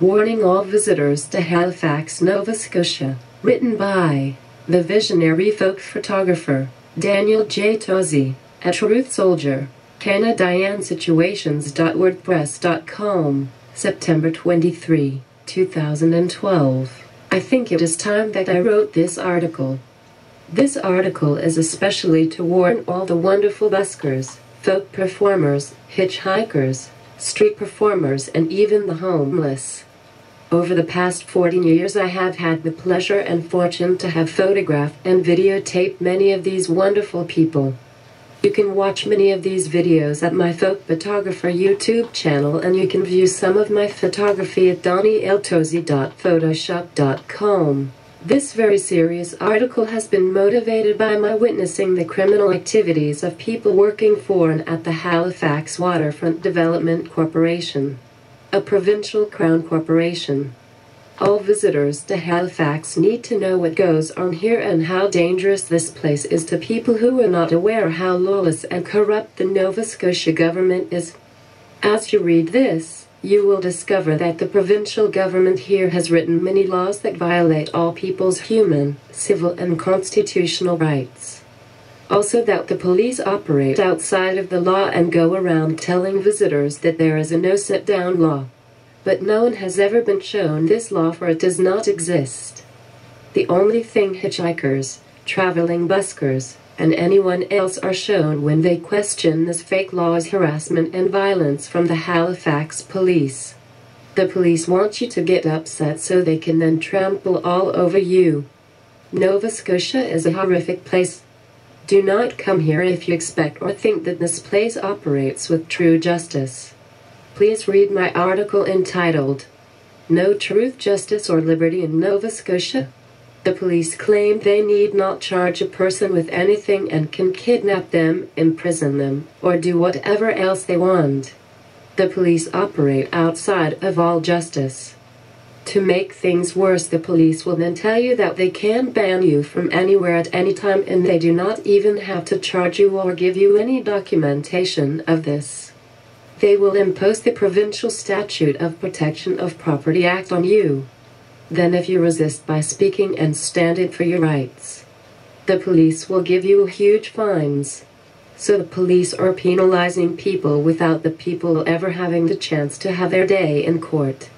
warning all visitors to Halifax, Nova Scotia, written by the visionary folk photographer, Daniel J. Tozzi, a Truth Soldier, CanadianSituations.wordpress.com, September 23, 2012. I think it is time that I wrote this article. This article is especially to warn all the wonderful buskers, folk performers, hitchhikers, street performers, and even the homeless. Over the past 14 years I have had the pleasure and fortune to have photographed and videotaped many of these wonderful people. You can watch many of these videos at my Folk Photographer YouTube channel, and you can view some of my photography at danieltozzi.photoshop.com. This very serious article has been motivated by my witnessing the criminal activities of people working for and at the Halifax Waterfront Development Corporation, a provincial crown corporation. All visitors to Halifax need to know what goes on here and how dangerous this place is to people who are not aware how lawless and corrupt the Nova Scotia government is. As you read this, you will discover that the provincial government here has written many laws that violate all people's human, civil, and constitutional rights. Also that the police operate outside of the law and go around telling visitors that there is a no-sit-down law. But no one has ever been shown this law, for it does not exist. The only thing hitchhikers, traveling buskers, and anyone else are shown when they question this fake law is harassment and violence from the Halifax police. The police want you to get upset so they can then trample all over you. Nova Scotia is a horrific place. Do not come here if you expect or think that this place operates with true justice. Please read my article entitled, "No Truth, Justice or Liberty in Nova Scotia." The police claim they need not charge a person with anything and can kidnap them, imprison them, or do whatever else they want. The police operate outside of all justice. To make things worse, the police will then tell you that they can ban you from anywhere at any time, and they do not even have to charge you or give you any documentation of this. They will impose the provincial statute of Protection of Property Act on you. Then if you resist by speaking and standing for your rights, the police will give you huge fines. So the police are penalizing people without the people ever having the chance to have their day in court.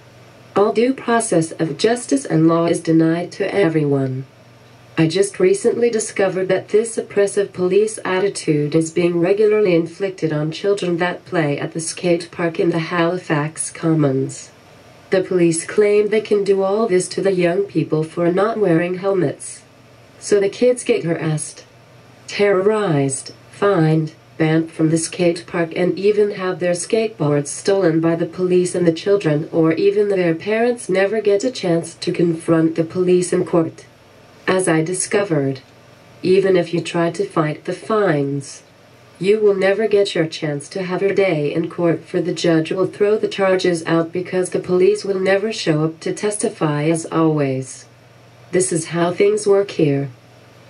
All due process of justice and law is denied to everyone. I just recently discovered that this oppressive police attitude is being regularly inflicted on children that play at the skate park in the Halifax Commons. The police claim they can do all this to the young people for not wearing helmets. So the kids get harassed, terrorized, fined, banned from the skate park, and even have their skateboards stolen by the police, and the children or even their parents never get a chance to confront the police in court. As I discovered, even if you try to fight the fines, you will never get your chance to have your day in court, for the judge will throw the charges out because the police will never show up to testify, as always. This is how things work here.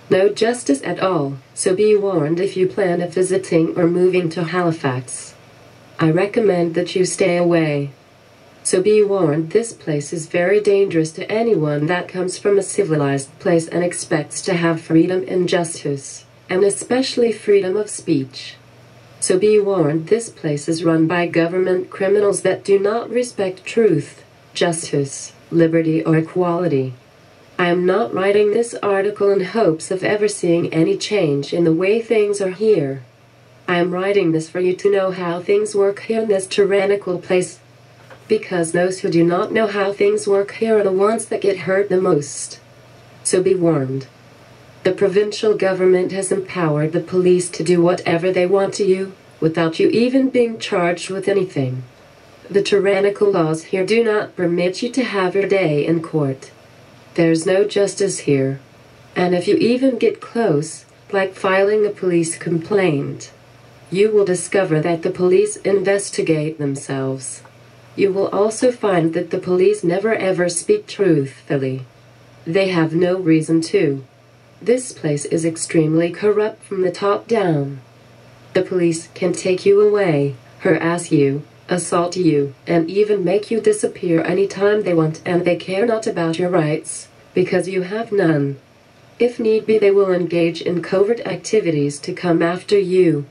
No justice at all, so be warned if you plan on visiting or moving to Halifax. I recommend that you stay away. So be warned, this place is very dangerous to anyone that comes from a civilized place and expects to have freedom and justice, and especially freedom of speech. So be warned, this place is run by government criminals that do not respect truth, justice, liberty, or equality. I am not writing this article in hopes of ever seeing any change in the way things are here. I am writing this for you to know how things work here in this tyrannical place, because those who do not know how things work here are the ones that get hurt the most. So be warned. The provincial government has empowered the police to do whatever they want to you, without you even being charged with anything. The tyrannical laws here do not permit you to have your day in court. There's no justice here. And if you even get close, like filing a police complaint, you will discover that the police investigate themselves. You will also find that the police never ever speak truthfully. They have no reason to. This place is extremely corrupt from the top down. The police can take you away, harass you, assault you, and even make you disappear anytime they want, and they care not about your rights, because you have none. If need be, they will engage in covert activities to come after you.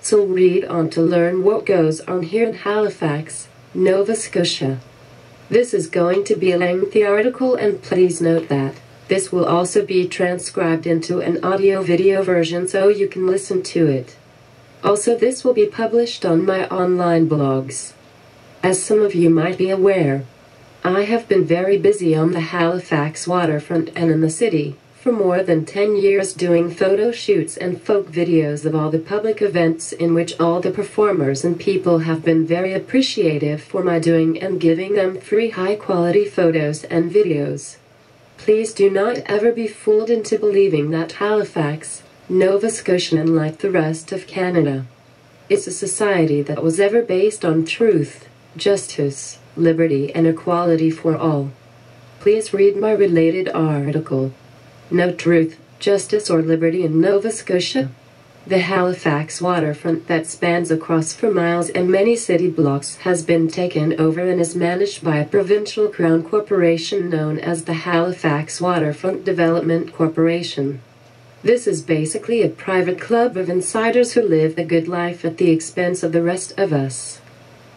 So read on to learn what goes on here in Halifax, Nova Scotia. This is going to be a lengthy article, and please note that this will also be transcribed into an audio-video version so you can listen to it. Also, this will be published on my online blogs. As some of you might be aware, I have been very busy on the Halifax waterfront and in the city for more than 10 years doing photo shoots and folk videos of all the public events, in which all the performers and people have been very appreciative for my doing and giving them free high-quality photos and videos. Please do not ever be fooled into believing that Halifax, Nova Scotia, and like the rest of Canada, is a society that was ever based on truth, justice, liberty, and equality for all. Please read my related article, No Truth, Justice, or Liberty in Nova Scotia, the Halifax waterfront that spans across for miles and many city blocks has been taken over and is managed by a provincial crown corporation known as the Halifax Waterfront Development Corporation. This is basically a private club of insiders who live the good life at the expense of the rest of us.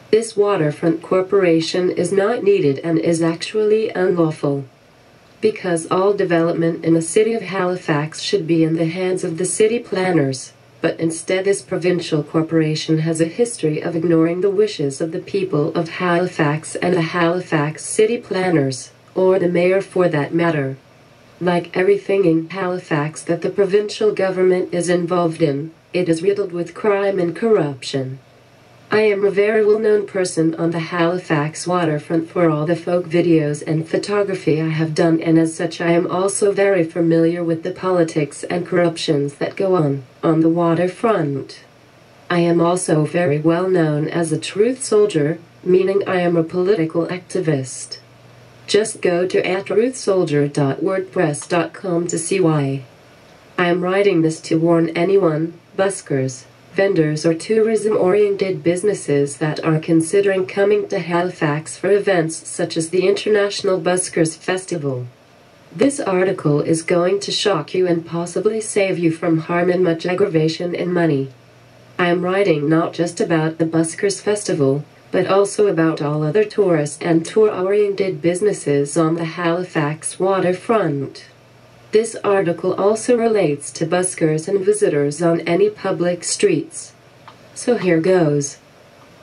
This waterfront corporation is not needed and is actually unlawful, because all development in the city of Halifax should be in the hands of the city planners, but instead this provincial corporation has a history of ignoring the wishes of the people of Halifax and the Halifax city planners, or the mayor for that matter. Like everything in Halifax that the provincial government is involved in, it is riddled with crime and corruption. I am a very well-known person on the Halifax waterfront for all the folk videos and photography I have done, and as such I am also very familiar with the politics and corruptions that go on the waterfront. I am also very well known as a truth soldier, meaning I am a political activist. Just go to @truthsoldier.wordpress.com to see why. I am writing this to warn anyone, buskers, vendors, or tourism-oriented businesses that are considering coming to Halifax for events such as the International Buskers Festival. This article is going to shock you and possibly save you from harm and much aggravation and money. I am writing not just about the Buskers Festival, but also about all other tourists and tour-oriented businesses on the Halifax waterfront. This article also relates to buskers and visitors on any public streets. So here goes.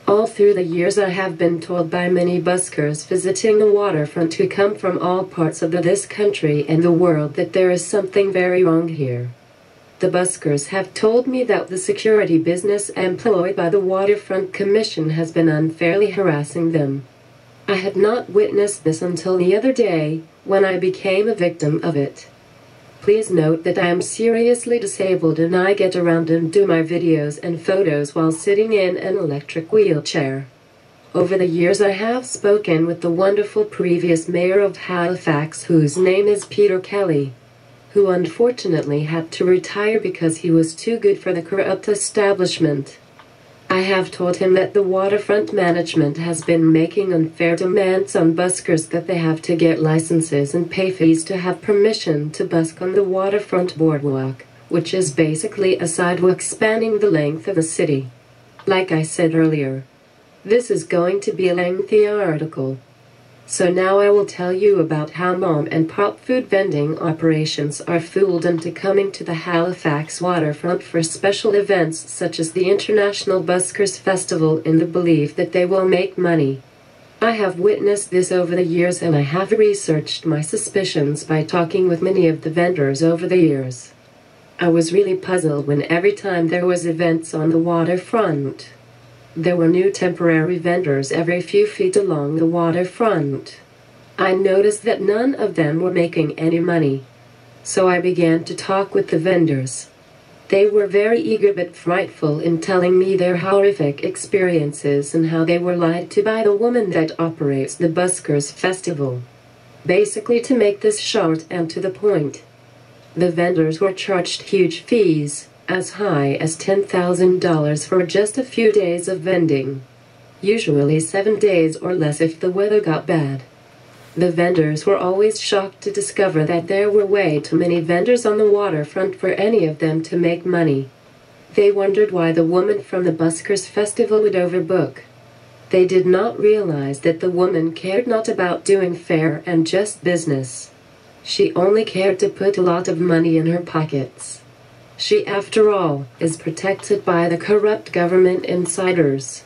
All through the years I have been told by many buskers visiting the waterfront who come from all parts of this country and the world that there is something very wrong here. The buskers have told me that the security business employed by the Waterfront Commission has been unfairly harassing them. I had not witnessed this until the other day, when I became a victim of it. Please note that I am seriously disabled and I get around and do my videos and photos while sitting in an electric wheelchair. Over the years I have spoken with the wonderful previous mayor of Halifax, whose name is Peter Kelly, who unfortunately had to retire because he was too good for the corrupt establishment. I have told him that the waterfront management has been making unfair demands on buskers, that they have to get licenses and pay fees to have permission to busk on the waterfront boardwalk, which is basically a sidewalk spanning the length of the city. Like I said earlier, this is going to be a lengthy article. So now I will tell you about how mom and pop food vending operations are fooled into coming to the Halifax waterfront for special events such as the International Buskers Festival in the belief that they will make money. I have witnessed this over the years and I have researched my suspicions by talking with many of the vendors over the years. I was really puzzled when every time there was events on the waterfront, there were new temporary vendors every few feet along the waterfront. I noticed that none of them were making any money. So I began to talk with the vendors. They were very eager but frightful in telling me their horrific experiences and how they were lied to by the woman that operates the Buskers Festival. Basically, to make this short and to the point, the vendors were charged huge fees, as high as $10,000 for just a few days of vending. usually 7 days or less if the weather got bad. The vendors were always shocked to discover that there were way too many vendors on the waterfront for any of them to make money. They wondered why the woman from the Buskers Festival would overbook. They did not realize that the woman cared not about doing fair and just business. She only cared to put a lot of money in her pockets. She, after all, is protected by the corrupt government insiders.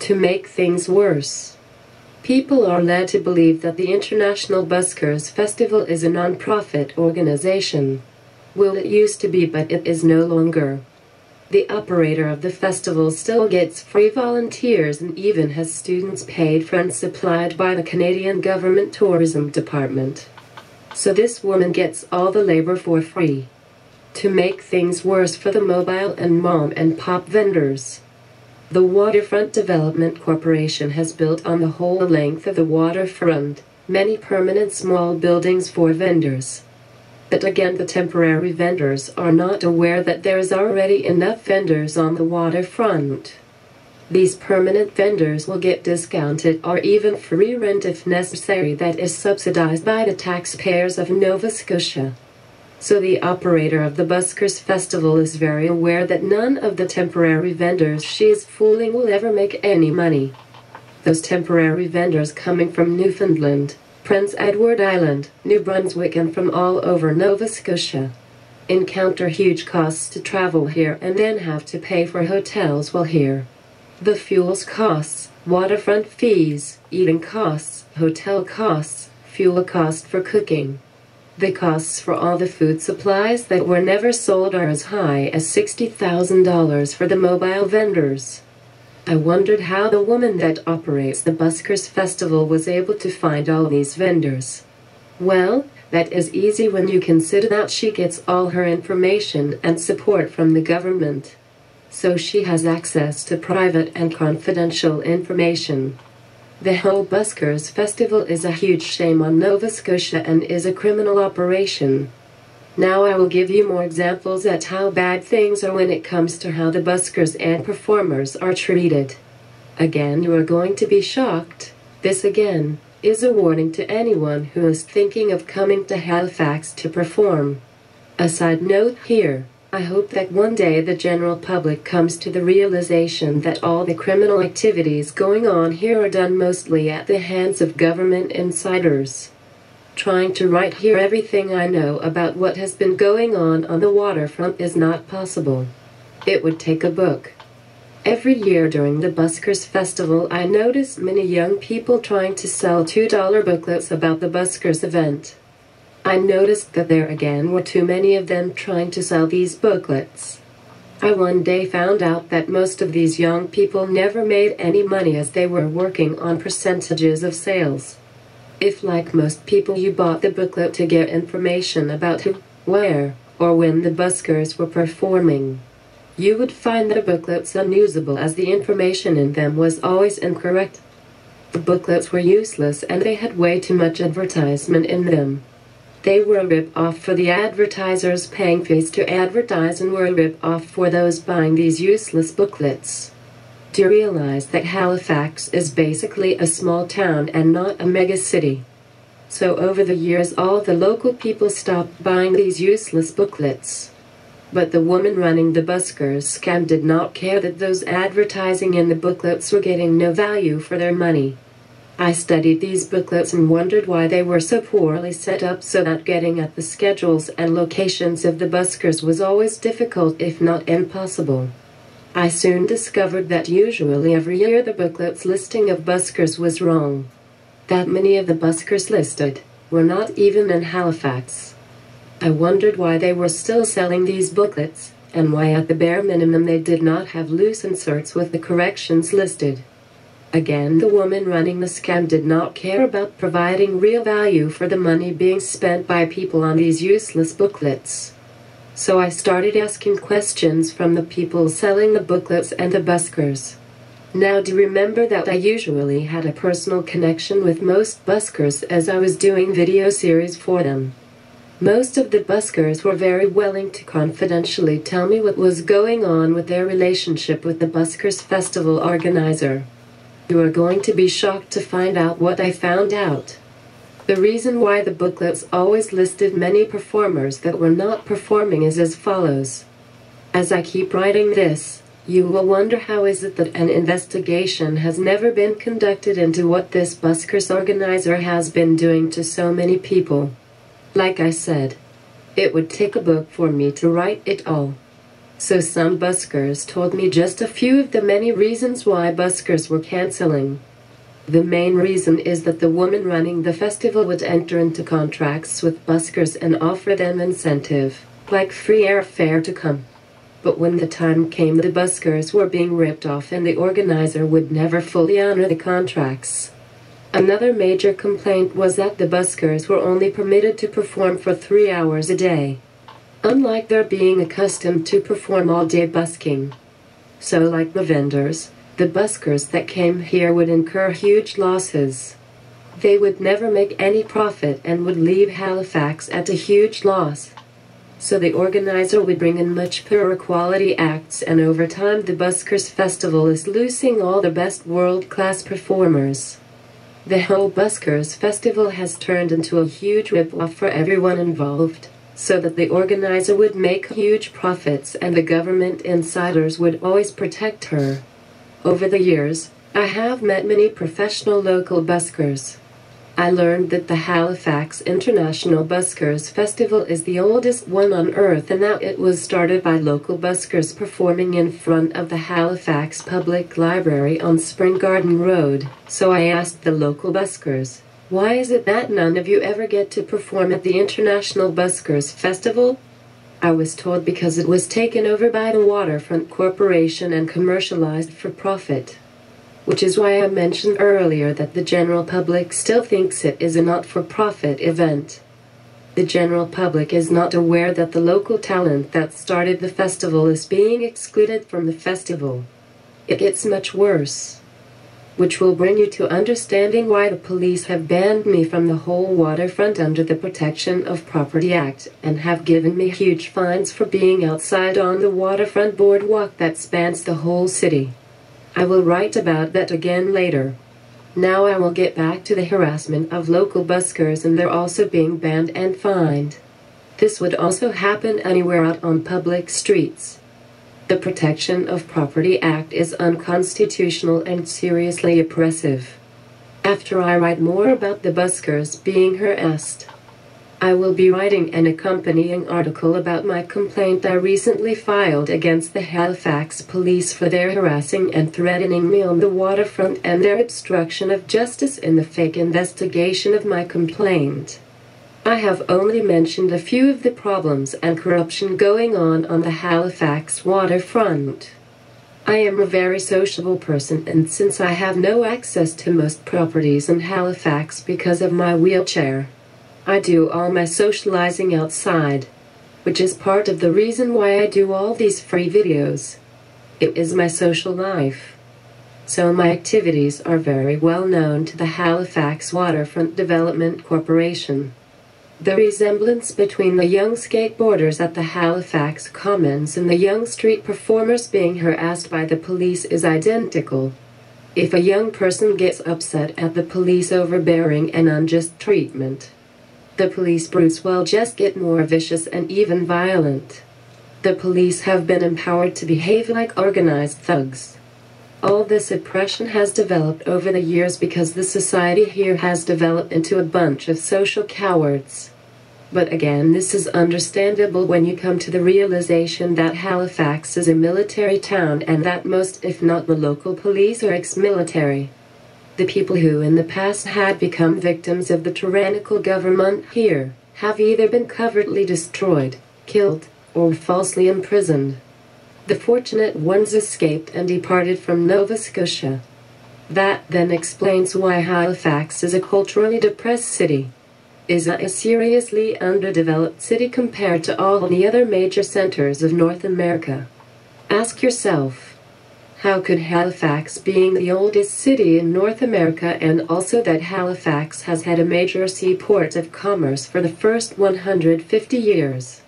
To make things worse, people are led to believe that the International Buskers Festival is a non-profit organization. Well, it used to be, but it is no longer. The operator of the festival still gets free volunteers and even has students paid for and supplied by the Canadian Government Tourism Department. So this woman gets all the labor for free. To make things worse for the mobile and mom and pop vendors, the Waterfront Development Corporation has built on the whole length of the waterfront many permanent small buildings for vendors. But again, the temporary vendors are not aware that there is already enough vendors on the waterfront. These permanent vendors will get discounted or even free rent if necessary that is subsidized by the taxpayers of Nova Scotia. So the operator of the Buskers Festival is very aware that none of the temporary vendors she is fooling will ever make any money. Those temporary vendors coming from Newfoundland, Prince Edward Island, New Brunswick and from all over Nova Scotia encounter huge costs to travel here and then have to pay for hotels while here. The fuels costs, waterfront fees, eating costs, hotel costs, fuel cost for cooking. The costs for all the food supplies that were never sold are as high as $60,000 for the mobile vendors. I wondered how the woman that operates the Buskers Festival was able to find all these vendors. Well, that is easy when you consider that she gets all her information and support from the government. So she has access to private and confidential information. The whole Buskers Festival is a huge shame on Nova Scotia and is a criminal operation. Now I will give you more examples at how bad things are when it comes to how the buskers and performers are treated. Again, you are going to be shocked. This again is a warning to anyone who is thinking of coming to Halifax to perform. A side note here. I hope that one day the general public comes to the realization that all the criminal activities going on here are done mostly at the hands of government insiders. Trying to write here everything I know about what has been going on the waterfront is not possible. It would take a book. Every year during the Buskers Festival I notice many young people trying to sell $2 booklets about the Buskers event. I noticed that there again were too many of them trying to sell these booklets. I one day found out that most of these young people never made any money as they were working on percentages of sales. If like most people you bought the booklet to get information about who, where, or when the buskers were performing, you would find the booklets unusable as the information in them was always incorrect. The booklets were useless and they had way too much advertisement in them. They were a rip-off for the advertisers paying fees to advertise and were a rip-off for those buying these useless booklets. Do you realize that Halifax is basically a small town and not a megacity? So over the years all the local people stopped buying these useless booklets. But the woman running the buskers scam did not care that those advertising in the booklets were getting no value for their money. I studied these booklets and wondered why they were so poorly set up so that getting at the schedules and locations of the buskers was always difficult if not impossible. I soon discovered that usually every year the booklets listing of buskers was wrong. That many of the buskers listed were not even in Halifax. I wondered why they were still selling these booklets and why at the bare minimum they did not have loose inserts with the corrections listed. Again, the woman running the scam did not care about providing real value for the money being spent by people on these useless booklets. So I started asking questions from the people selling the booklets and the buskers. Now do you remember that I usually had a personal connection with most buskers as I was doing video series for them. Most of the buskers were very willing to confidentially tell me what was going on with their relationship with the Buskers Festival organizer. You are going to be shocked to find out what I found out. The reason why the booklets always listed many performers that were not performing is as follows. As I keep writing this, you will wonder how is it that an investigation has never been conducted into what this buskers organizer has been doing to so many people. Like I said, it would take a book for me to write it all. So some buskers told me just a few of the many reasons why buskers were canceling. The main reason is that the woman running the festival would enter into contracts with buskers and offer them incentive, like free airfare to come. But when the time came, the buskers were being ripped off and the organizer would never fully honor the contracts. Another major complaint was that the buskers were only permitted to perform for 3 hours a day, unlike their being accustomed to perform all-day busking. So like the vendors, the buskers that came here would incur huge losses. They would never make any profit and would leave Halifax at a huge loss. So the organizer would bring in much poorer quality acts, and over time the Buskers Festival is losing all the best world-class performers. The whole Buskers Festival has turned into a huge rip-off for everyone involved, so that the organizer would make huge profits and the government insiders would always protect her. Over the years, I have met many professional local buskers. I learned that the Halifax International Buskers Festival is the oldest one on earth and that it was started by local buskers performing in front of the Halifax Public Library on Spring Garden Road. So I asked the local buskers, why is it that none of you ever get to perform at the International Buskers Festival? I was told because it was taken over by the Waterfront Corporation and commercialized for profit. Which is why I mentioned earlier that the general public still thinks it is a not-for-profit event. The general public is not aware that the local talent that started the festival is being excluded from the festival. It gets much worse. Which will bring you to understanding why the police have banned me from the whole waterfront under the Protection of Property Act and have given me huge fines for being outside on the waterfront boardwalk that spans the whole city. I will write about that again later. Now I will get back to the harassment of local buskers and they're also being banned and fined. This would also happen anywhere out on public streets. The Protection of Property Act is unconstitutional and seriously oppressive. After I write more about the buskers being harassed, I will be writing an accompanying article about my complaint I recently filed against the Halifax police for their harassing and threatening me on the waterfront and their obstruction of justice in the fake investigation of my complaint. I have only mentioned a few of the problems and corruption going on the Halifax waterfront. I am a very sociable person, and since I have no access to most properties in Halifax because of my wheelchair, I do all my socializing outside, which is part of the reason why I do all these free videos. It is my social life. So my activities are very well known to the Halifax Waterfront Development Corporation. The resemblance between the young skateboarders at the Halifax Commons and the young street performers being harassed by the police is identical. If a young person gets upset at the police overbearing and unjust treatment, the police brutes will just get more vicious and even violent. The police have been empowered to behave like organized thugs. All this oppression has developed over the years because the society here has developed into a bunch of social cowards. But again, this is understandable when you come to the realization that Halifax is a military town and that most, if not the local police, are ex-military. The people who in the past had become victims of the tyrannical government here have either been covertly destroyed, killed, or falsely imprisoned. The fortunate ones escaped and departed from Nova Scotia. That then explains why Halifax is a culturally depressed city, is a seriously underdeveloped city compared to all the other major centers of North America. Ask yourself, how could Halifax, being the oldest city in North America, and also that Halifax has had a major seaport of commerce for the first 150 years?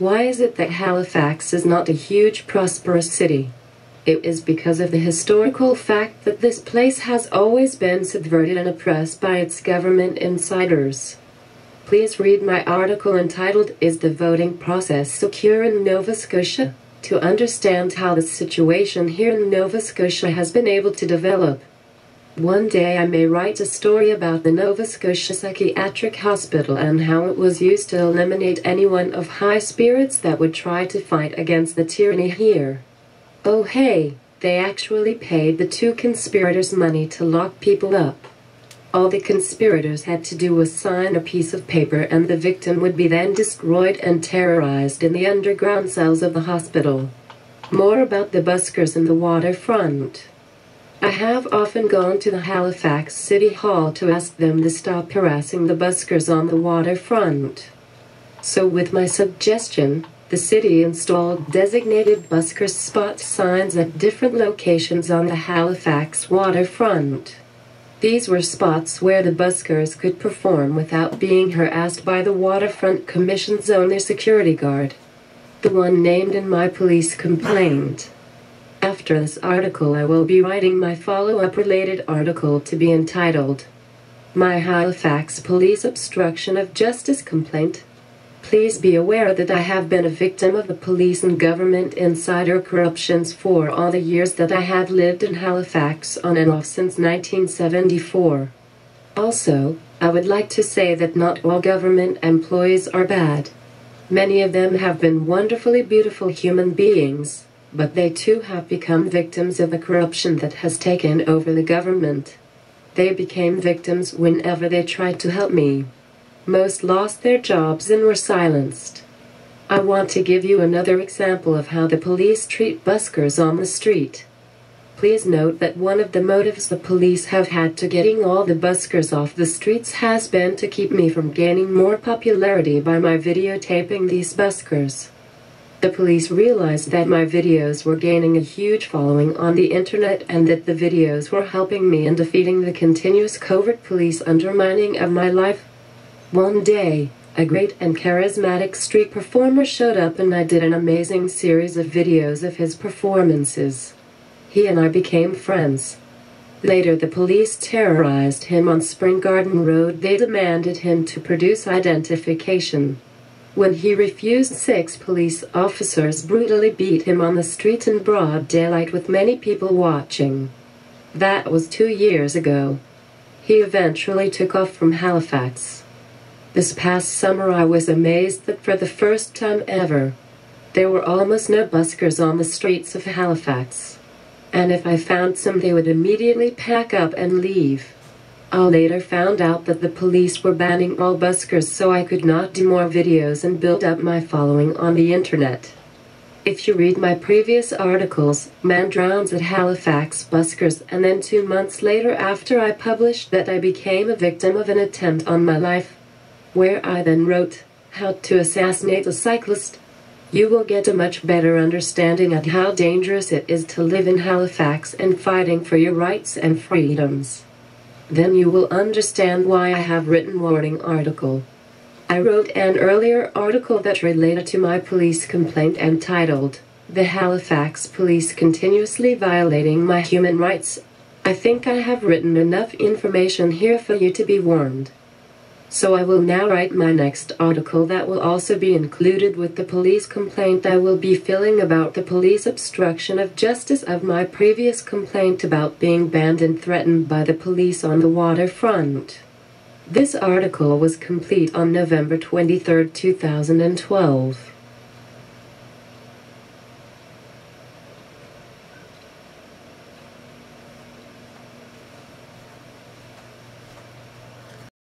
Why is it that Halifax is not a huge prosperous city? It is because of the historical fact that this place has always been subverted and oppressed by its government insiders. Please read my article entitled, "Is the Voting Process Secure in Nova Scotia?" to understand how the situation here in Nova Scotia has been able to develop. One day I may write a story about the Nova Scotia Psychiatric Hospital and how it was used to eliminate anyone of high spirits that would try to fight against the tyranny here. Oh hey, they actually paid the two conspirators money to lock people up. All the conspirators had to do was sign a piece of paper and the victim would be then destroyed and terrorized in the underground cells of the hospital. More about the buskers and the waterfront. I have often gone to the Halifax City Hall to ask them to stop harassing the buskers on the waterfront. So with my suggestion, the city installed designated buskers spot signs at different locations on the Halifax waterfront. These were spots where the buskers could perform without being harassed by the Waterfront Commission's only security guard, the one named in my police complaint. After this article I will be writing my follow-up related article to be entitled, "My Halifax Police Obstruction of Justice Complaint." Please be aware that I have been a victim of the police and government insider corruptions for all the years that I have lived in Halifax on and off since 1974. Also, I would like to say that not all government employees are bad. Many of them have been wonderfully beautiful human beings, but they too have become victims of the corruption that has taken over the government. They became victims whenever they tried to help me. Most lost their jobs and were silenced. I want to give you another example of how the police treat buskers on the street. Please note that one of the motives the police have had to getting all the buskers off the streets has been to keep me from gaining more popularity by my videotaping these buskers. The police realized that my videos were gaining a huge following on the internet and that the videos were helping me in defeating the continuous covert police undermining of my life. One day, a great and charismatic street performer showed up and I did an amazing series of videos of his performances. He and I became friends. Later the police terrorized him on Spring Garden Road. They demanded him to produce identification. When he refused, 6 police officers brutally beat him on the street in broad daylight with many people watching. That was 2 years ago. He eventually took off from Halifax. This past summer I was amazed that for the first time ever, there were almost no buskers on the streets of Halifax. And if I found some they would immediately pack up and leave. I later found out that the police were banning all buskers so I could not do more videos and build up my following on the internet. If you read my previous articles, "Man Drowns at Halifax Buskers," and then 2 months later after I published that I became a victim of an attempt on my life, where I then wrote, "How to Assassinate a Cyclist," you will get a much better understanding of how dangerous it is to live in Halifax and fighting for your rights and freedoms. Then you will understand why I have written warning article. I wrote an earlier article that related to my police complaint entitled, "The Halifax Police Continuously Violating My Human Rights." I think I have written enough information here for you to be warned. So I will now write my next article that will also be included with the police complaint I will be filling about the police obstruction of justice of my previous complaint about being banned and threatened by the police on the waterfront. This article was complete on November 23, 2012.